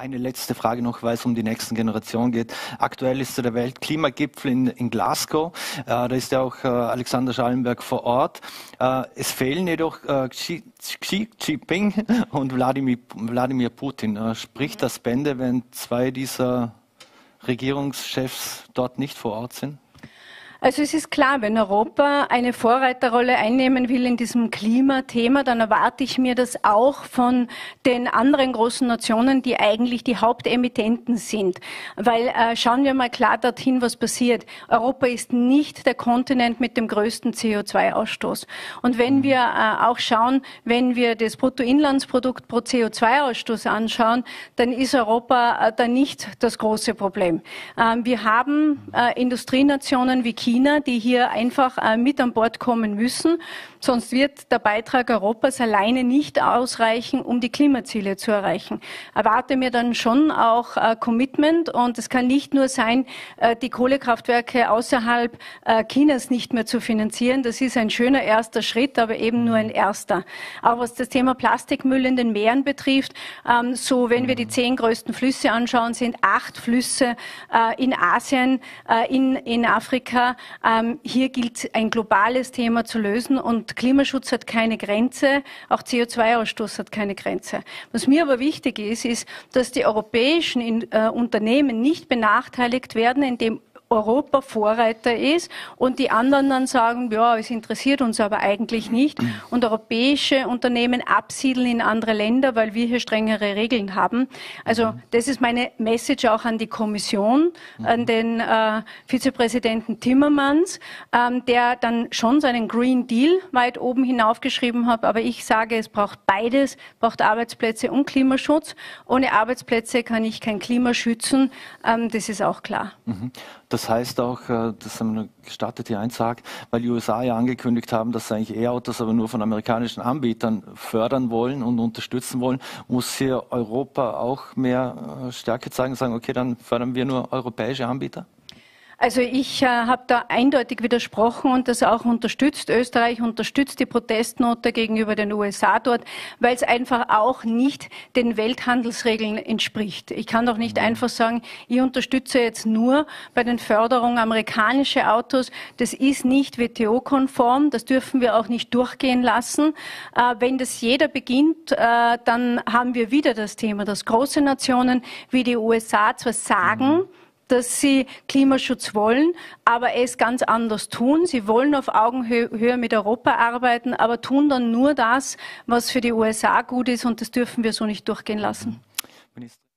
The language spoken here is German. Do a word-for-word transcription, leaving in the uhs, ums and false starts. Eine letzte Frage noch, weil es um die nächsten Generationen geht. Aktuell ist der Weltklimagipfel in, in Glasgow. Äh, da ist ja auch äh, Alexander Schallenberg vor Ort. Äh, es fehlen jedoch äh, Xi, Xi Jinping und Wladimir, Wladimir Putin. Äh, spricht das Bände, wenn zwei dieser Regierungschefs dort nicht vor Ort sind? Also es ist klar, wenn Europa eine Vorreiterrolle einnehmen will in diesem Klimathema, dann erwarte ich mir das auch von den anderen großen Nationen, die eigentlich die Hauptemittenten sind. Weil äh, schauen wir mal klar dorthin, was passiert. Europa ist nicht der Kontinent mit dem größten C O zwei Ausstoß. Und wenn wir äh, auch schauen, wenn wir das Bruttoinlandsprodukt pro C O zwei Ausstoß anschauen, dann ist Europa äh, da nicht das große Problem. Ähm, wir haben äh, Industrienationen wie China, China, die hier einfach äh, mit an Bord kommen müssen. Sonst wird der Beitrag Europas alleine nicht ausreichen, um die Klimaziele zu erreichen. Erwarte mir dann schon auch äh, Commitment, und es kann nicht nur sein, äh, die Kohlekraftwerke außerhalb äh, Chinas nicht mehr zu finanzieren. Das ist ein schöner erster Schritt, aber eben nur ein erster. Auch was das Thema Plastikmüll in den Meeren betrifft, ähm, so wenn wir die zehn größten Flüsse anschauen, sind acht Flüsse äh, in Asien, äh, in, in Afrika. Ähm, hier gilt ein globales Thema zu lösen, und Klimaschutz hat keine Grenze, auch C O zwei Ausstoß hat keine Grenze. Was mir aber wichtig ist, ist, dass die europäischen in, äh, Unternehmen nicht benachteiligt werden, indem Europa Vorreiter ist und die anderen dann sagen, ja, es interessiert uns aber eigentlich nicht, und europäische Unternehmen absiedeln in andere Länder, weil wir hier strengere Regeln haben. Also das ist meine Message auch an die Kommission, an den äh, Vizepräsidenten Timmermans, ähm, der dann schon seinen Green Deal weit oben hinaufgeschrieben hat, aber ich sage, es braucht beides, braucht Arbeitsplätze und Klimaschutz. Ohne Arbeitsplätze kann ich kein Klima schützen, ähm, das ist auch klar. Das Das heißt auch, das haben wir gestartet hier einzuhaken, weil die U S A ja angekündigt haben, dass sie eigentlich E-Autos aber nur von amerikanischen Anbietern fördern wollen und unterstützen wollen, muss hier Europa auch mehr Stärke zeigen und sagen, okay, dann fördern wir nur europäische Anbieter? Also ich äh, habe da eindeutig widersprochen und das auch unterstützt. Österreich unterstützt die Protestnote gegenüber den U S A dort, weil es einfach auch nicht den Welthandelsregeln entspricht. Ich kann doch nicht einfach sagen, ich unterstütze jetzt nur bei den Förderungen amerikanische Autos. Das ist nicht W T O-konform, das dürfen wir auch nicht durchgehen lassen. Äh, wenn das jeder beginnt, äh, dann haben wir wieder das Thema, dass große Nationen wie die U S A zwar sagen, dass sie Klimaschutz wollen, aber es ganz anders tun. Sie wollen auf Augenhöhe mit Europa arbeiten, aber tun dann nur das, was für die U S A gut ist, und das dürfen wir so nicht durchgehen lassen. Minister.